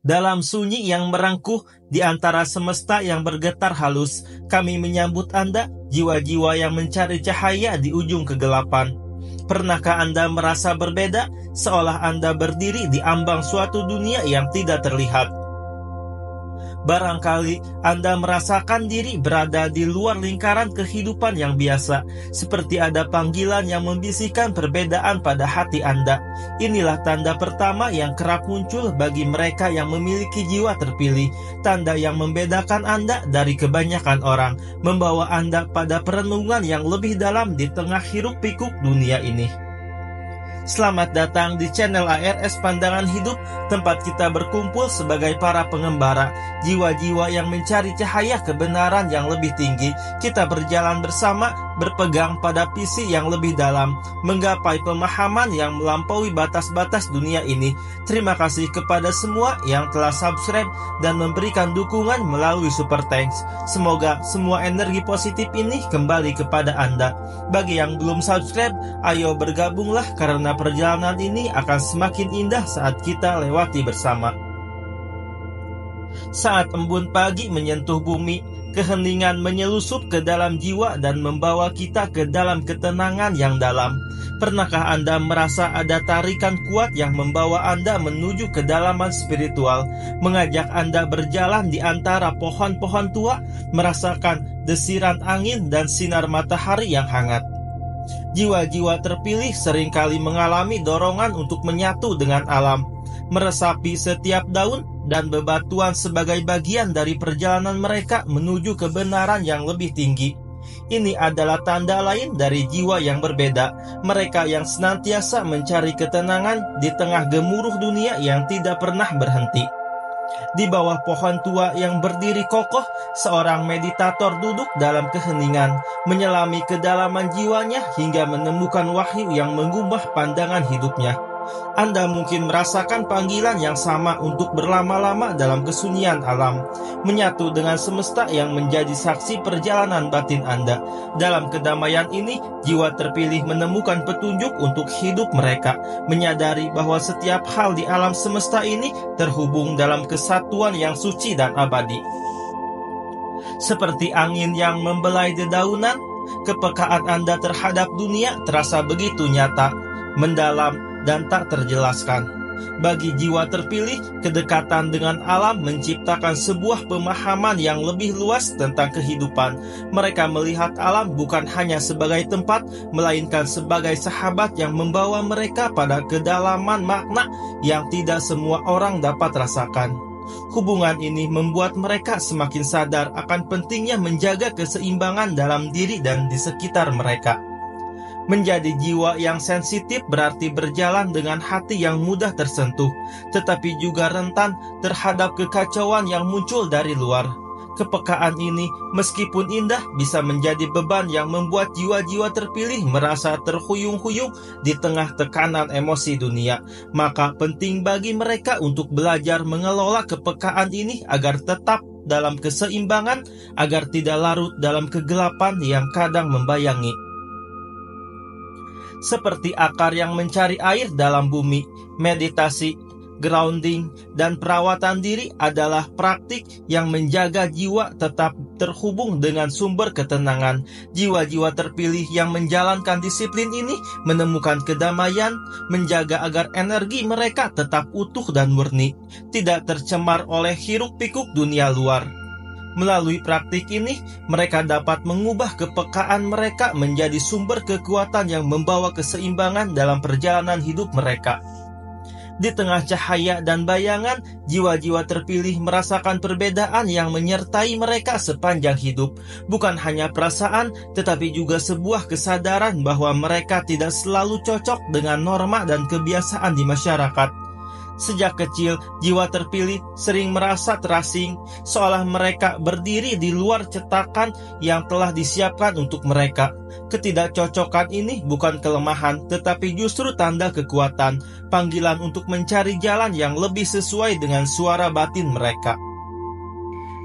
Dalam sunyi yang merangkuh di antara semesta yang bergetar halus, kami menyambut Anda, jiwa-jiwa yang mencari cahaya di ujung kegelapan. Pernahkah Anda merasa berbeda, seolah Anda berdiri di ambang suatu dunia yang tidak terlihat? Barangkali Anda merasakan diri berada di luar lingkaran kehidupan yang biasa, seperti ada panggilan yang membisikkan perbedaan pada hati Anda. Inilah tanda pertama yang kerap muncul bagi mereka yang memiliki jiwa terpilih, tanda yang membedakan Anda dari kebanyakan orang, membawa Anda pada perenungan yang lebih dalam di tengah hiruk-pikuk dunia ini. Selamat datang di channel ARS Pandangan Hidup, tempat kita berkumpul sebagai para pengembara, jiwa-jiwa yang mencari cahaya kebenaran yang lebih tinggi. Kita berjalan bersama, berpegang pada visi yang lebih dalam, menggapai pemahaman yang melampaui batas-batas dunia ini. Terima kasih kepada semua yang telah subscribe dan memberikan dukungan melalui Super Thanks. Semoga semua energi positif ini kembali kepada Anda. Bagi yang belum subscribe, ayo bergabunglah karena perjalanan ini akan semakin indah saat kita lewati bersama. Saat embun pagi menyentuh bumi, keheningan menyelusup ke dalam jiwa dan membawa kita ke dalam ketenangan yang dalam. Pernahkah Anda merasa ada tarikan kuat yang membawa Anda menuju kedalaman spiritual, mengajak Anda berjalan di antara pohon-pohon tua, merasakan desiran angin dan sinar matahari yang hangat? Jiwa-jiwa terpilih seringkali mengalami dorongan untuk menyatu dengan alam, meresapi setiap daun dan bebatuan sebagai bagian dari perjalanan mereka menuju kebenaran yang lebih tinggi. Ini adalah tanda lain dari jiwa yang berbeda, mereka yang senantiasa mencari ketenangan di tengah gemuruh dunia yang tidak pernah berhenti. Di bawah pohon tua yang berdiri kokoh, seorang meditator duduk dalam keheningan, menyelami kedalaman jiwanya hingga menemukan wahyu yang menggubah pandangan hidupnya. Anda mungkin merasakan panggilan yang sama untuk berlama-lama dalam kesunyian alam, menyatu dengan semesta yang menjadi saksi perjalanan batin Anda. Dalam kedamaian ini, jiwa terpilih menemukan petunjuk untuk hidup mereka, menyadari bahwa setiap hal di alam semesta ini terhubung dalam kesatuan yang suci dan abadi. Seperti angin yang membelai dedaunan, kepekaan Anda terhadap dunia terasa begitu nyata, mendalam, dan tak terjelaskan. Bagi jiwa terpilih, kedekatan dengan alam menciptakan sebuah pemahaman yang lebih luas tentang kehidupan. Mereka melihat alam bukan hanya sebagai tempat, melainkan sebagai sahabat yang membawa mereka pada kedalaman makna yang tidak semua orang dapat rasakan. Hubungan ini membuat mereka semakin sadar akan pentingnya menjaga keseimbangan dalam diri dan di sekitar mereka. Menjadi jiwa yang sensitif berarti berjalan dengan hati yang mudah tersentuh, tetapi juga rentan terhadap kekacauan yang muncul dari luar. Kepekaan ini, meskipun indah, bisa menjadi beban yang membuat jiwa-jiwa terpilih merasa terhuyung-huyung di tengah tekanan emosi dunia. Maka penting bagi mereka untuk belajar mengelola kepekaan ini agar tetap dalam keseimbangan, agar tidak larut dalam kegelapan yang kadang membayangi. Seperti akar yang mencari air dalam bumi, meditasi, grounding, dan perawatan diri adalah praktik yang menjaga jiwa tetap terhubung dengan sumber ketenangan. Jiwa-jiwa terpilih yang menjalankan disiplin ini menemukan kedamaian, menjaga agar energi mereka tetap utuh dan murni, tidak tercemar oleh hiruk-pikuk dunia luar. Melalui praktik ini, mereka dapat mengubah kepekaan mereka menjadi sumber kekuatan yang membawa keseimbangan dalam perjalanan hidup mereka. Di tengah cahaya dan bayangan, jiwa-jiwa terpilih merasakan perbedaan yang menyertai mereka sepanjang hidup. Bukan hanya perasaan, tetapi juga sebuah kesadaran bahwa mereka tidak selalu cocok dengan norma dan kebiasaan di masyarakat. Sejak kecil, jiwa terpilih sering merasa terasing, seolah mereka berdiri di luar cetakan yang telah disiapkan untuk mereka. Ketidakcocokan ini bukan kelemahan, tetapi justru tanda kekuatan, panggilan untuk mencari jalan yang lebih sesuai dengan suara batin mereka.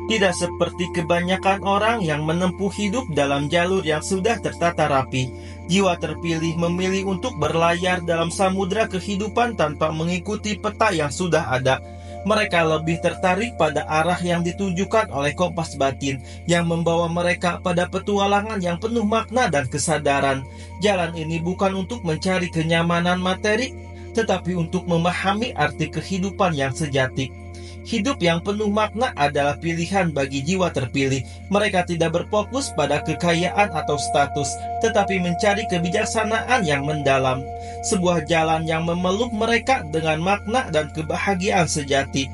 Tidak seperti kebanyakan orang yang menempuh hidup dalam jalur yang sudah tertata rapi, jiwa terpilih memilih untuk berlayar dalam samudera kehidupan tanpa mengikuti peta yang sudah ada. mereka lebih tertarik pada arah yang ditujukan oleh kompas batin yang membawa mereka pada petualangan yang penuh makna dan kesadaran. Jalan ini bukan untuk mencari kenyamanan materi, tetapi untuk memahami arti kehidupan yang sejati. Hidup yang penuh makna adalah pilihan bagi jiwa terpilih. Mereka tidak berfokus pada kekayaan atau status, tetapi mencari kebijaksanaan yang mendalam. Sebuah jalan yang memeluk mereka dengan makna dan kebahagiaan sejati.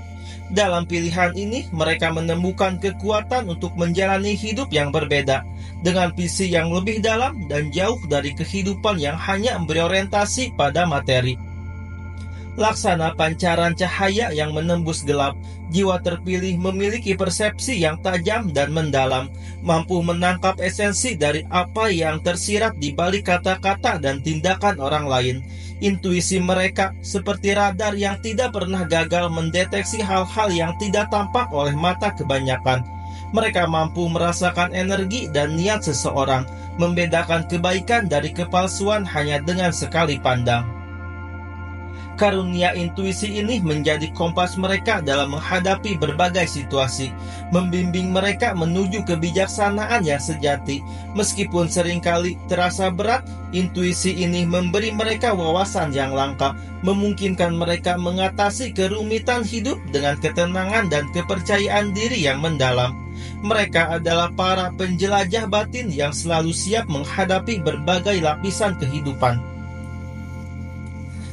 Dalam pilihan ini, mereka menemukan kekuatan untuk menjalani hidup yang berbeda, dengan visi yang lebih dalam dan jauh dari kehidupan yang hanya berorientasi pada materi. Laksana pancaran cahaya yang menembus gelap, jiwa terpilih memiliki persepsi yang tajam dan mendalam, mampu menangkap esensi dari apa yang tersirat di balik kata-kata dan tindakan orang lain. Intuisi mereka seperti radar yang tidak pernah gagal mendeteksi hal-hal yang tidak tampak oleh mata kebanyakan. Mereka mampu merasakan energi dan niat seseorang, membedakan kebaikan dari kepalsuan hanya dengan sekali pandang. Karunia intuisi ini menjadi kompas mereka dalam menghadapi berbagai situasi, membimbing mereka menuju kebijaksanaan yang sejati. Meskipun seringkali terasa berat, intuisi ini memberi mereka wawasan yang langka, memungkinkan mereka mengatasi kerumitan hidup dengan ketenangan dan kepercayaan diri yang mendalam. Mereka adalah para penjelajah batin yang selalu siap menghadapi berbagai lapisan kehidupan.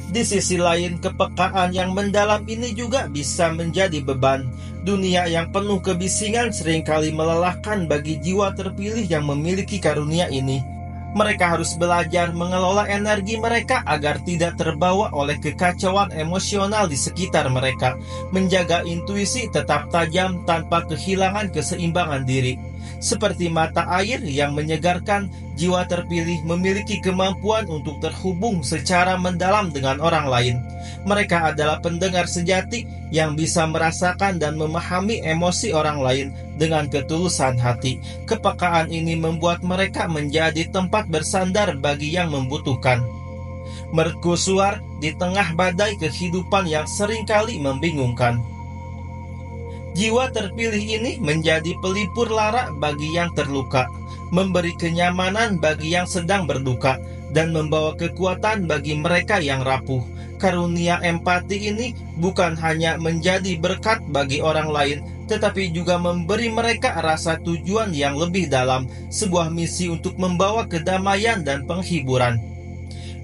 Di sisi lain, kepekaan yang mendalam ini juga bisa menjadi beban. Dunia yang penuh kebisingan seringkali melelahkan bagi jiwa terpilih yang memiliki karunia ini. Mereka harus belajar mengelola energi mereka agar tidak terbawa oleh kekacauan emosional di sekitar mereka, menjaga intuisi tetap tajam tanpa kehilangan keseimbangan diri. Seperti mata air yang menyegarkan, jiwa terpilih memiliki kemampuan untuk terhubung secara mendalam dengan orang lain. Mereka adalah pendengar sejati yang bisa merasakan dan memahami emosi orang lain dengan ketulusan hati. Kepekaan ini membuat mereka menjadi tempat bersandar bagi yang membutuhkan. Merkusuar di tengah badai kehidupan yang seringkali membingungkan. Jiwa terpilih ini menjadi pelipur lara bagi yang terluka, memberi kenyamanan bagi yang sedang berduka, dan membawa kekuatan bagi mereka yang rapuh. Karunia empati ini bukan hanya menjadi berkat bagi orang lain, tetapi juga memberi mereka rasa tujuan yang lebih dalam, sebuah misi untuk membawa kedamaian dan penghiburan.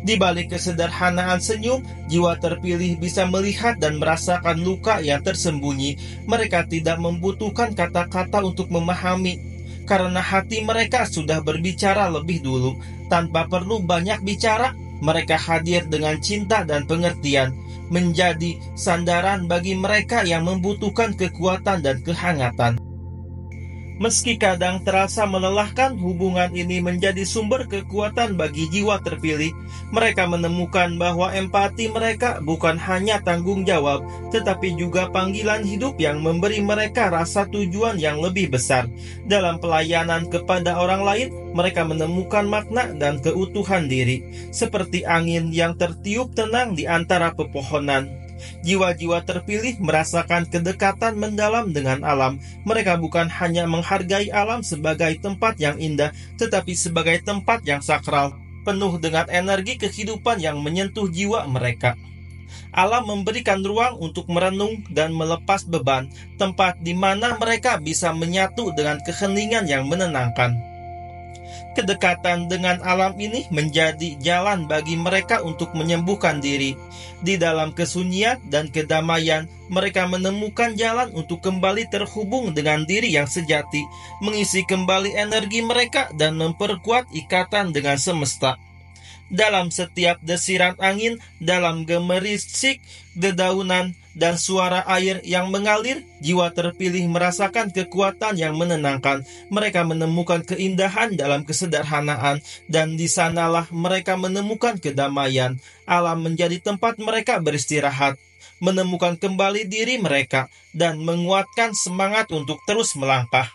Di balik kesederhanaan senyum, jiwa terpilih bisa melihat dan merasakan luka yang tersembunyi. Mereka tidak membutuhkan kata-kata untuk memahami, karena hati mereka sudah berbicara lebih dulu. Tanpa perlu banyak bicara, mereka hadir dengan cinta dan pengertian, menjadi sandaran bagi mereka yang membutuhkan kekuatan dan kehangatan. Meski kadang terasa melelahkan, hubungan ini menjadi sumber kekuatan bagi jiwa terpilih. Mereka menemukan bahwa empati mereka bukan hanya tanggung jawab, tetapi juga panggilan hidup yang memberi mereka rasa tujuan yang lebih besar. Dalam pelayanan kepada orang lain, mereka menemukan makna dan keutuhan diri, seperti angin yang tertiup tenang di antara pepohonan. Jiwa-jiwa terpilih merasakan kedekatan mendalam dengan alam. Mereka bukan hanya menghargai alam sebagai tempat yang indah, tetapi sebagai tempat yang sakral, penuh dengan energi kehidupan yang menyentuh jiwa mereka. Alam memberikan ruang untuk merenung dan melepas beban, tempat di mana mereka bisa menyatu dengan keheningan yang menenangkan. Kedekatan dengan alam ini menjadi jalan bagi mereka untuk menyembuhkan diri. Di dalam kesunyian dan kedamaian, mereka menemukan jalan untuk kembali terhubung dengan diri yang sejati, mengisi kembali energi mereka dan memperkuat ikatan dengan semesta. Dalam setiap desiran angin, dalam gemerisik dedaunan dan suara air yang mengalir, jiwa terpilih merasakan kekuatan yang menenangkan. Mereka menemukan keindahan dalam kesederhanaan, dan di sanalah mereka menemukan kedamaian. Alam menjadi tempat mereka beristirahat, menemukan kembali diri mereka, dan menguatkan semangat untuk terus melangkah.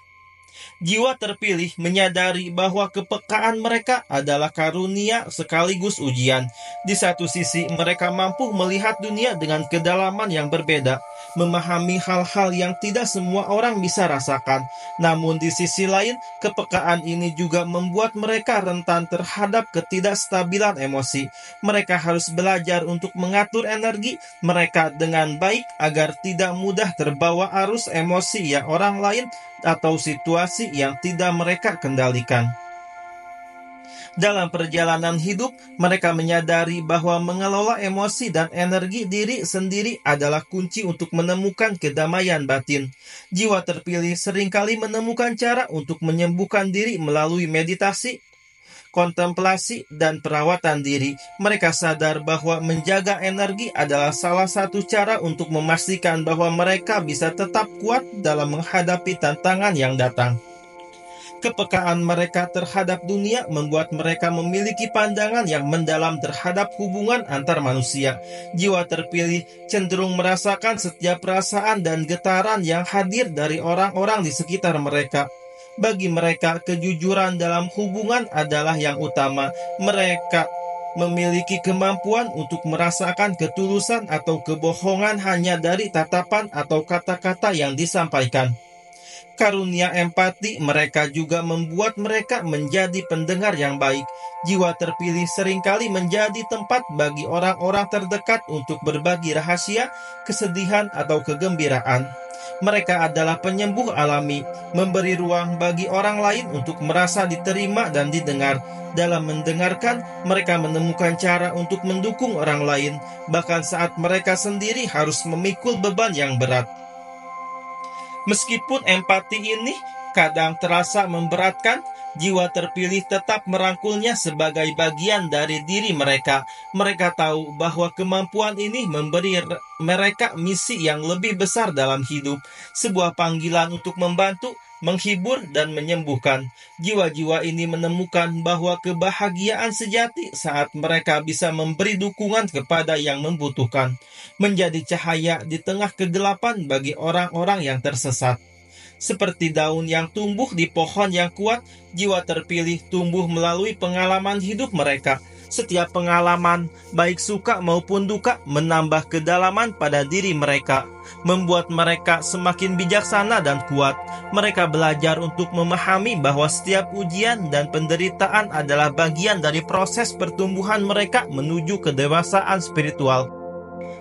Jiwa terpilih menyadari bahwa kepekaan mereka adalah karunia sekaligus ujian. Di satu sisi, mereka mampu melihat dunia dengan kedalaman yang berbeda, memahami hal-hal yang tidak semua orang bisa rasakan. Namun di sisi lain, kepekaan ini juga membuat mereka rentan terhadap ketidakstabilan emosi. Mereka harus belajar untuk mengatur energi mereka dengan baik agar tidak mudah terbawa arus emosi yang orang lain atau situasi yang tidak mereka kendalikan. Dalam perjalanan hidup, mereka menyadari bahwa mengelola emosi dan energi diri sendiri adalah kunci untuk menemukan kedamaian batin. Jiwa terpilih seringkali menemukan cara untuk menyembuhkan diri melalui meditasi, kontemplasi, dan perawatan diri. Mereka sadar bahwa menjaga energi adalah salah satu cara untuk memastikan bahwa mereka bisa tetap kuat dalam menghadapi tantangan yang datang. Kepekaan mereka terhadap dunia membuat mereka memiliki pandangan yang mendalam terhadap hubungan antar manusia. Jiwa terpilih cenderung merasakan setiap perasaan dan getaran yang hadir dari orang-orang di sekitar mereka. Bagi mereka, kejujuran dalam hubungan adalah yang utama. Mereka memiliki kemampuan untuk merasakan ketulusan atau kebohongan hanya dari tatapan atau kata-kata yang disampaikan. Karunia empati mereka juga membuat mereka menjadi pendengar yang baik. Jiwa terpilih seringkali menjadi tempat bagi orang-orang terdekat untuk berbagi rahasia, kesedihan, atau kegembiraan. Mereka adalah penyembuh alami, memberi ruang bagi orang lain untuk merasa diterima dan didengar. Dalam mendengarkan, mereka menemukan cara untuk mendukung orang lain, bahkan saat mereka sendiri harus memikul beban yang berat. Meskipun empati ini kadang terasa memberatkan, jiwa terpilih tetap merangkulnya sebagai bagian dari diri mereka. Mereka tahu bahwa kemampuan ini memberi mereka misi yang lebih besar dalam hidup, sebuah panggilan untuk membantu, menghibur, dan menyembuhkan. Jiwa-jiwa ini menemukan bahwa kebahagiaan sejati saat mereka bisa memberi dukungan kepada yang membutuhkan, menjadi cahaya di tengah kegelapan bagi orang-orang yang tersesat. Seperti daun yang tumbuh di pohon yang kuat, jiwa terpilih tumbuh melalui pengalaman hidup mereka. Setiap pengalaman, baik suka maupun duka, menambah kedalaman pada diri mereka, membuat mereka semakin bijaksana dan kuat. Mereka belajar untuk memahami bahwa setiap ujian dan penderitaan adalah bagian dari proses pertumbuhan mereka menuju kedewasaan spiritual.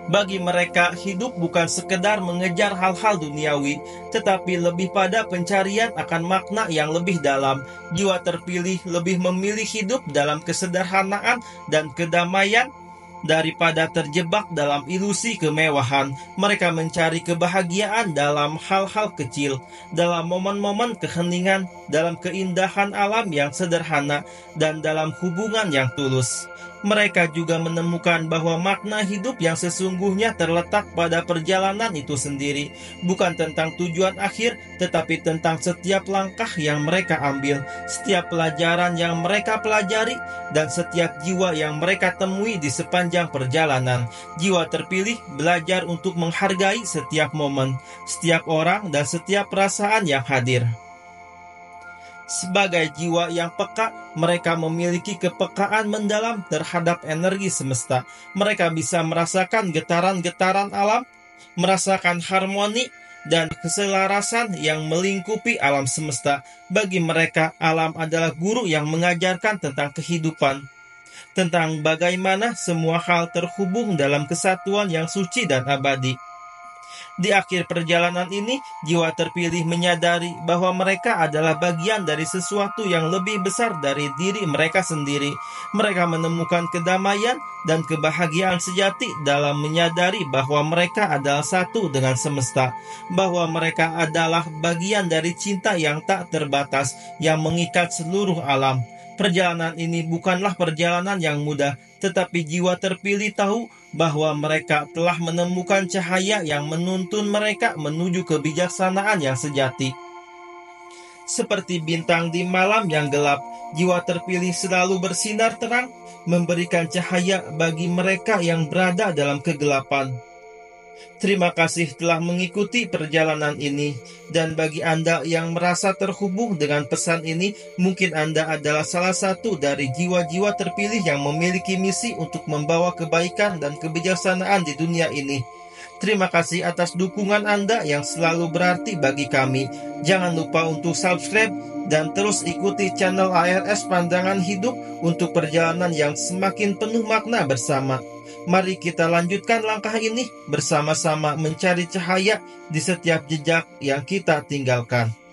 Bagi mereka, hidup bukan sekedar mengejar hal-hal duniawi, tetapi lebih pada pencarian akan makna yang lebih dalam. Jiwa terpilih lebih memilih hidup dalam kesederhanaan dan kedamaian daripada terjebak dalam ilusi kemewahan. Mereka mencari kebahagiaan dalam hal-hal kecil, dalam momen-momen keheningan, dalam keindahan alam yang sederhana, dan dalam hubungan yang tulus. Mereka juga menemukan bahwa makna hidup yang sesungguhnya terletak pada perjalanan itu sendiri, bukan tentang tujuan akhir, tetapi tentang setiap langkah yang mereka ambil, setiap pelajaran yang mereka pelajari, dan setiap jiwa yang mereka temui di sepanjang perjalanan. Jiwa terpilih belajar untuk menghargai setiap momen, setiap orang, dan setiap perasaan yang hadir. Sebagai jiwa yang peka, mereka memiliki kepekaan mendalam terhadap energi semesta. Mereka bisa merasakan getaran-getaran alam, merasakan harmoni, dan keselarasan yang melingkupi alam semesta. Bagi mereka, alam adalah guru yang mengajarkan tentang kehidupan, tentang bagaimana semua hal terhubung dalam kesatuan yang suci dan abadi. Di akhir perjalanan ini, jiwa terpilih menyadari bahwa mereka adalah bagian dari sesuatu yang lebih besar dari diri mereka sendiri. Mereka menemukan kedamaian dan kebahagiaan sejati dalam menyadari bahwa mereka adalah satu dengan semesta, bahwa mereka adalah bagian dari cinta yang tak terbatas, yang mengikat seluruh alam. Perjalanan ini bukanlah perjalanan yang mudah, tetapi jiwa terpilih tahu bahwa mereka telah menemukan cahaya yang menuntun mereka menuju kebijaksanaan yang sejati. Seperti bintang di malam yang gelap, jiwa terpilih selalu bersinar terang, memberikan cahaya bagi mereka yang berada dalam kegelapan. Terima kasih telah mengikuti perjalanan ini, dan bagi Anda yang merasa terhubung dengan pesan ini, mungkin Anda adalah salah satu dari jiwa-jiwa terpilih yang memiliki misi untuk membawa kebaikan dan kebijaksanaan di dunia ini. Terima kasih atas dukungan Anda yang selalu berarti bagi kami. Jangan lupa untuk subscribe dan terus ikuti channel ARS Pandangan Hidup untuk perjalanan yang semakin penuh makna bersama. Mari kita lanjutkan langkah ini bersama-sama mencari cahaya di setiap jejak yang kita tinggalkan.